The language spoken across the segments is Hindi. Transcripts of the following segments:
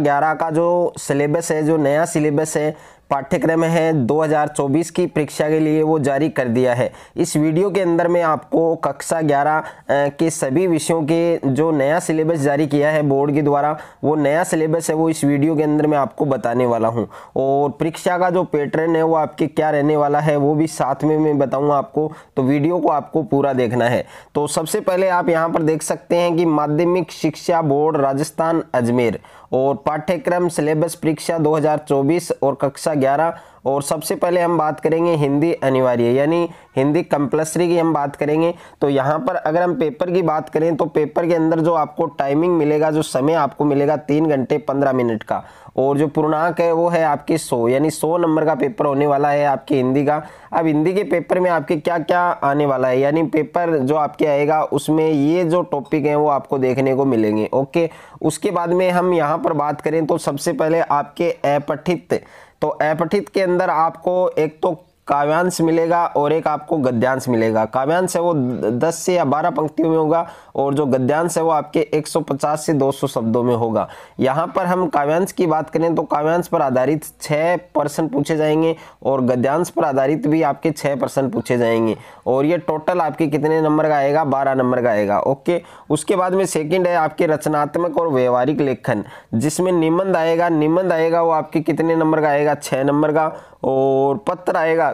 11 का जो सिलेबस है, जो नया सिलेबस है पाठ्यक्रम है 2024 की परीक्षा के लिए वो जारी कर दिया है। इस वीडियो के अंदर मैं आपको कक्षा 11 के सभी विषयों के जो नया सिलेबस जारी किया है बोर्ड के द्वारा, वो नया सिलेबस है वो इस वीडियो के अंदर मैं आपको बताने वाला हूं। और परीक्षा का जो पैटर्न है वो आपके क्या रहने वाला है वो भी साथ में मैं बताऊँगा आपको, तो वीडियो को आपको पूरा देखना है। तो सबसे पहले आप यहाँ पर देख सकते हैं कि माध्यमिक शिक्षा बोर्ड राजस्थान अजमेर और पाठ्यक्रम सिलेबस परीक्षा 2024 और कक्षा 11। और सबसे पहले हम बात करेंगे हिंदी अनिवार्य यानी हिंदी कंपल्सरी की हम बात करेंगे। तो यहाँ पर अगर हम पेपर की बात करें तो पेपर के अंदर जो आपको टाइमिंग मिलेगा, जो समय आपको मिलेगा 3 घंटे 15 मिनट का, और जो पूर्णांक है वो है आपके 100 यानी 100 नंबर का पेपर होने वाला है आपके हिंदी का। अब हिंदी के पेपर में आपके क्या क्या आने वाला है यानी पेपर जो आपके आएगा उसमें ये जो टॉपिक हैं वो आपको देखने को मिलेंगे। ओके, उसके बाद में हम यहाँ पर बात करें तो सबसे पहले आपके अपठित, तो अपठित के अंदर आपको एक तो काव्यांश मिलेगा और एक आपको गद्यांश मिलेगा। काव्यांश है वो 10 से या 12 पंक्तियों में होगा और जो गद्यांश है वो आपके 150 से 200 शब्दों में होगा। यहाँ पर हम काव्यांश की बात करें तो काव्यांश पर आधारित 6% पूछे जाएंगे और गद्यांश पर आधारित भी आपके 6% पूछे जाएंगे। और ये टोटल आपके कितने नंबर का आएगा, 12 नंबर का आएगा। ओके, उसके बाद में सेकेंड है आपके रचनात्मक और व्यवहारिक लेखन, जिसमें निबंध आएगा। निबंध आएगा वो आपके कितने नंबर का आएगा, 6 नंबर का। और पत्र आएगा,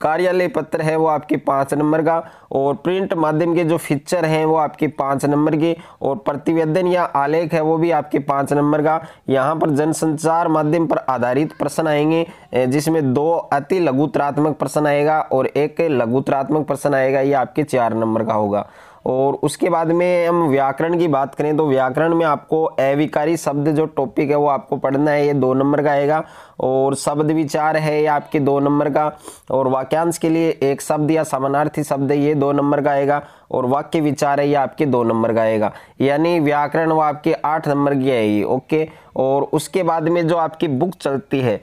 कार्यालय पत्र है वो आपके 5 नंबर का। और प्रिंट माध्यम के जो फीचर हैं वो आपके 5 नंबर के। और प्रतिवेदन या आलेख है वो भी आपके 5 नंबर का। यहाँ पर जनसंचार माध्यम पर आधारित प्रश्न आएंगे, जिसमें 2 अति लघुत्तरात्मक प्रश्न आएगा और 1 लघुत्तरात्मक प्रश्न आएगा, ये आपके 4 नंबर का होगा। और उसके बाद में हम व्याकरण की बात करें तो व्याकरण में आपको अविकारी शब्द जो टॉपिक है वो आपको पढ़ना है, ये 2 नंबर का आएगा। और शब्द विचार है ये आपके 2 नंबर का। और वाक्यांश के लिए एक शब्द या समानार्थी शब्द है, ये 2 नंबर का आएगा। और वाक्य विचार है ये आपके 2 नंबर का आएगा। यानी व्याकरण वो आपके 8 नंबर की आएगी। ओके, और उसके बाद में जो आपकी बुक चलती है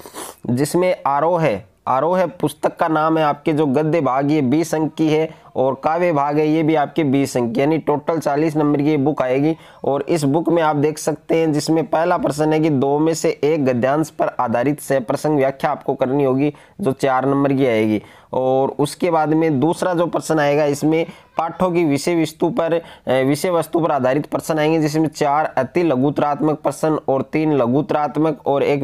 जिसमें आरोह है, आरोह पुस्तक का नाम है आपके, जो गद्य भाग ये 20 अंक की है और काव्य भाग है ये भी आपके 20 अंक की, यानी टोटल 40 नंबर की बुक आएगी। और इस बुक में आप देख सकते हैं जिसमें पहला प्रश्न है कि 2 में से 1 गद्यांश पर आधारित सह प्रसंग व्याख्या आपको करनी होगी, जो 4 नंबर की आएगी। और उसके बाद में दूसरा जो प्रश्न आएगा इसमें पाठों की विषय वस्तु पर आधारित प्रश्न आएंगे, जिसमें 4 अति लघुत्तरात्मक प्रश्न और 3 लघुत्तरात्मक और 1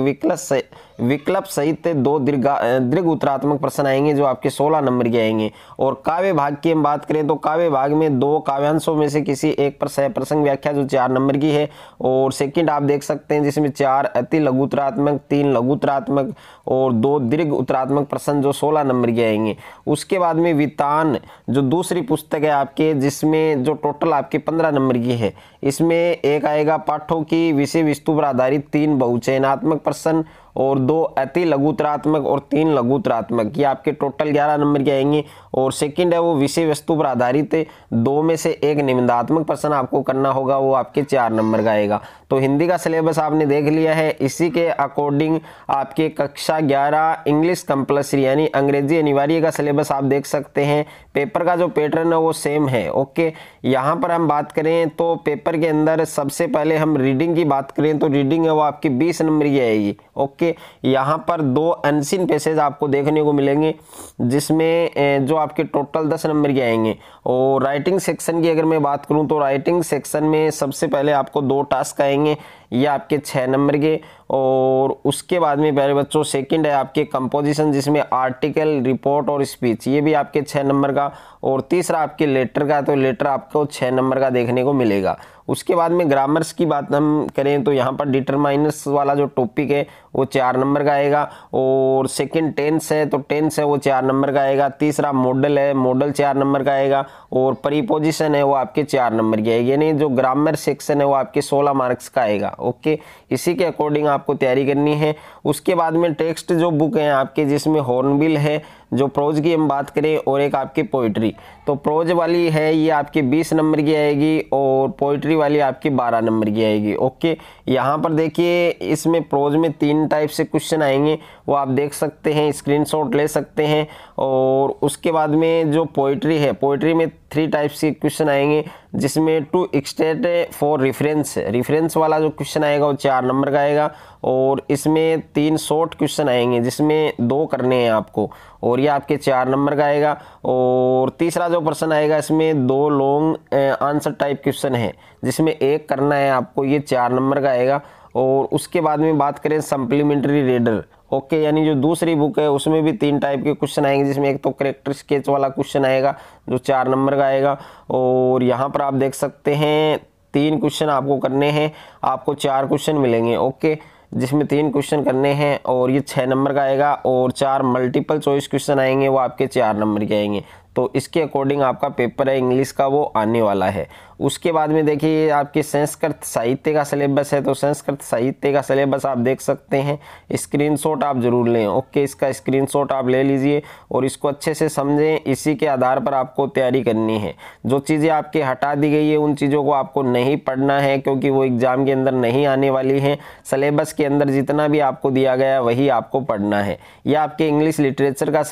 विकल्प सहित 2 दीर्घ उत्तरात्मक प्रश्न आएंगे, जो आपके 16 नंबर के आएंगे। और काव्य भाग की हम बात करें तो काव्य भाग में 2 काव्यांशों में से किसी एक पर सह प्रसंग व्याख्या, जो 4 नंबर की है। और सेकंड आप देख सकते हैं जिसमें 4 अति लघुत्तरात्मक, 3 लघुत्तरात्मक और 2 दीर्घ उत्तरात्मक प्रश्न, जो 16 नंबर के आएंगे। उसके बाद में वितान जो दूसरी पुस्तक है आपके, जिसमें जो टोटल आपके 15 नंबर की है, इसमें एक आएगा पाठों की विषय वस्तु पर आधारित 3 बहुचयनात्मक प्रश्न और 2 अति लघुत्तरात्मक और 3 लघुत्तरात्मक, ये आपके टोटल 11 नंबर के आएंगे। और सेकंड है वो विषय वस्तु पर आधारित 2 में से 1 निबंधात्मक प्रश्न आपको करना होगा, वो आपके 4 नंबर का आएगा। तो हिंदी का सिलेबस आपने देख लिया है। इसी के अकॉर्डिंग आपके कक्षा 11 इंग्लिश कंपल्सरी यानी अंग्रेजी अनिवार्य का सिलेबस आप देख सकते हैं। पेपर का जो पैटर्न है वो सेम है। ओके, यहाँ पर हम बात करें तो पेपर के अंदर सबसे पहले हम रीडिंग की बात करें तो रीडिंग है वो आपकी 20 नंबर की आएगी। ओके, यहाँ पर 2 अनसीन पैसेज आपको देखने को मिलेंगे, जिसमें जो आपके टोटल 10 नंबर के आएंगे। और राइटिंग सेक्शन की अगर मैं बात करूं तो राइटिंग सेक्शन में सबसे पहले आपको 2 टास्क आएंगे, ये आपके 6 नंबर के। और उसके बाद में प्यारे बच्चों सेकंड है आपके कंपोजिशन, जिसमें आर्टिकल, रिपोर्ट और स्पीच, ये भी आपके 6 नंबर का। और तीसरा आपके लेटर का, तो लेटर आपको 6 नंबर का देखने को मिलेगा। उसके बाद में ग्रामर्स की बात हम करें तो यहाँ पर डिटरमाइनर्स वाला जो टॉपिक है वो 4 नंबर का आएगा। और सेकंड टेंस है, तो टेंस है वो 4 नंबर का आएगा। तीसरा मॉडल है, मॉडल 4 नंबर का आएगा। और प्रीपोजिशन है वो आपके 4 नंबर की आएगी, यानी जो ग्रामर सेक्शन है वो आपके 16 मार्क्स का आएगा। ओके, इसी के अकॉर्डिंग आपको तैयारी करनी है। उसके बाद में टेक्स्ट जो बुक है आपके, जिसमें हॉर्नबिल है जो प्रोज की हम बात करें और एक आपके पोइट्री, तो प्रोज वाली है ये आपके 20 नंबर की आएगी और पोइट्री वाली आपकी 12 नंबर की आएगी। ओके, यहाँ पर देखिए इसमें प्रोज में 3 टाइप से क्वेश्चन आएंगे। वो आप देख सकते हैं, स्क्रीनशॉट ले सकते हैं। और उसके बाद में जो पोइट्री है, पोइट्री में 3 टाइप्स के क्वेश्चन आएंगे, जिसमें टू एक्सटेट फॉर रिफरेंस वाला जो क्वेश्चन आएगा वो 4 नंबर का आएगा। और इसमें 3 शॉर्ट क्वेश्चन आएंगे, जिसमें 2 करने हैं आपको, और ये आपके 4 नंबर का आएगा। और तीसरा जो प्रश्न आएगा इसमें 2 लॉन्ग आंसर टाइप क्वेश्चन है, जिसमें 1 करना है आपको, ये 4 नंबर का आएगा। और उसके बाद में बात करें सप्लीमेंट्री रीडर, ओके, यानी जो दूसरी बुक है उसमें भी 3 टाइप के क्वेश्चन आएंगे, जिसमें एक तो करेक्टर स्केच वाला क्वेश्चन आएगा जो 4 नंबर का आएगा। और यहाँ पर आप देख सकते हैं 3 क्वेश्चन आपको करने हैं, आपको 4 क्वेश्चन मिलेंगे, ओके, जिसमें 3 क्वेश्चन करने हैं और ये 6 नंबर का आएगा। और 4 मल्टीपल चॉइस क्वेश्चन आएंगे, वो आपके 4 नंबर के आएंगे। तो इसके अकॉर्डिंग आपका पेपर है इंग्लिश का, वो आने वाला है। उसके बाद में देखिए आपके संस्कृत साहित्य का सिलेबस है, तो संस्कृत साहित्य का सिलेबस आप देख सकते हैं, स्क्रीनशॉट आप ज़रूर लें, ओके, इसका स्क्रीनशॉट आप ले लीजिए और इसको अच्छे से समझें। इसी के आधार पर आपको तैयारी करनी है। जो चीज़ें आपके हटा दी गई है उन चीज़ों को आपको नहीं पढ़ना है, क्योंकि वो एग्ज़ाम के अंदर नहीं आने वाली हैं। सिलेबस के अंदर जितना भी आपको दिया गया है वही आपको पढ़ना है। यह आपके इंग्लिश लिटरेचर का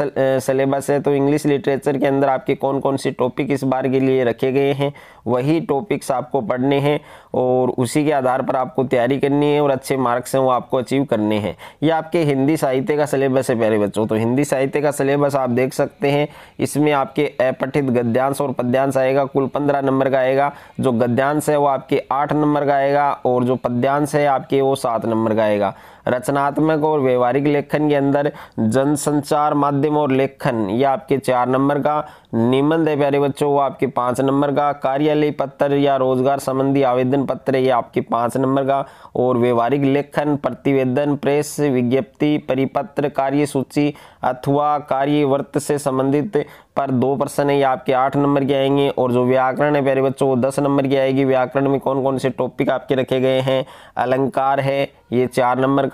सिलेबस है, तो इंग्लिश लिटरेचर के अंदर आपके कौन कौन से टॉपिक इस बार के लिए रखे गए हैं वही टॉपिक्स आपको पढ़ने हैं, और उसी के आधार पर आपको तैयारी करनी है और अच्छे मार्क्स हैं वो आपको अचीव करने हैं। ये आपके हिंदी साहित्य का सिलेबस है प्यारे बच्चों। तो हिंदी साहित्य का सिलेबस आप देख सकते हैं, इसमें आपके अपठित गद्यांश और पद्यांश आएगा, कुल 15 नंबर का आएगा। जो गद्यांश है वो आपके 8 नंबर का आएगा और जो पद्यांश है आपके वो 7 नंबर का आएगा। रचनात्मक और व्यवहारिक लेखन के अंदर जनसंचार माध्यम और लेखन, ये आपके 4 नंबर का। निबंध है प्यारे बच्चों, वो आपके 5 नंबर का। कार्यालय पत्र या रोजगार संबंधी आवेदन पत्र, ये आपके 5 नंबर का। और व्यवहारिक लेखन, प्रतिवेदन, प्रेस विज्ञप्ति, परिपत्र, कार्यसूची अथवा कार्यवर्त से संबंधित पर 2 प्रश्न है, ये आपके 8 नंबर के आएंगे। और जो व्याकरण है प्यारे बच्चों वो 10 नंबर की आएगी। व्याकरण में कौन कौन से टॉपिक आपके रखे गए हैं, अलंकार है ये 4 नंबर का,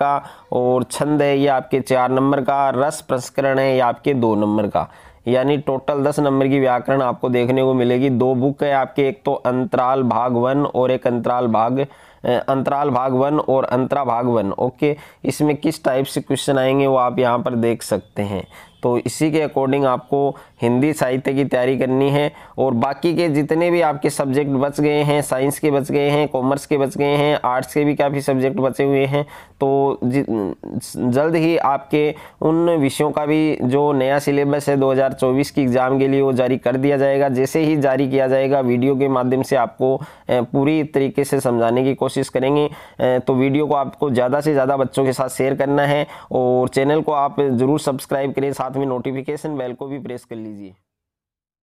और छंद है ये आपके 4 नंबर का, रस प्रसंस्करण है ये आपके 2 नंबर का। यानी टोटल 10 नंबर की व्याकरण आपको देखने को मिलेगी। 2 बुक है आपके, एक तो अंतराल भाग 1 और एक अंतराल भाग 1 और अंतरा भाग 1, ओके। इसमें किस टाइप से क्वेश्चन आएंगे वो आप यहाँ पर देख सकते हैं। तो इसी के अकॉर्डिंग आपको हिंदी साहित्य की तैयारी करनी है। और बाकी के जितने भी आपके सब्जेक्ट बच गए हैं, साइंस के बच गए हैं, कॉमर्स के बच गए हैं, आर्ट्स के भी काफ़ी सब्जेक्ट बचे हुए हैं, तो जल्द ही आपके उन विषयों का भी जो नया सिलेबस है 2024 की एग्ज़ाम के लिए वो जारी कर दिया जाएगा। जैसे ही जारी किया जाएगा वीडियो के माध्यम से आपको पूरी तरीके से समझाने की कोशिश करेंगे। तो वीडियो को आपको ज़्यादा से ज़्यादा बच्चों के साथ शेयर करना है और चैनल को आप ज़रूर सब्सक्राइब करें, साथ में नोटिफिकेशन बेल को भी प्रेस कर लीजिए।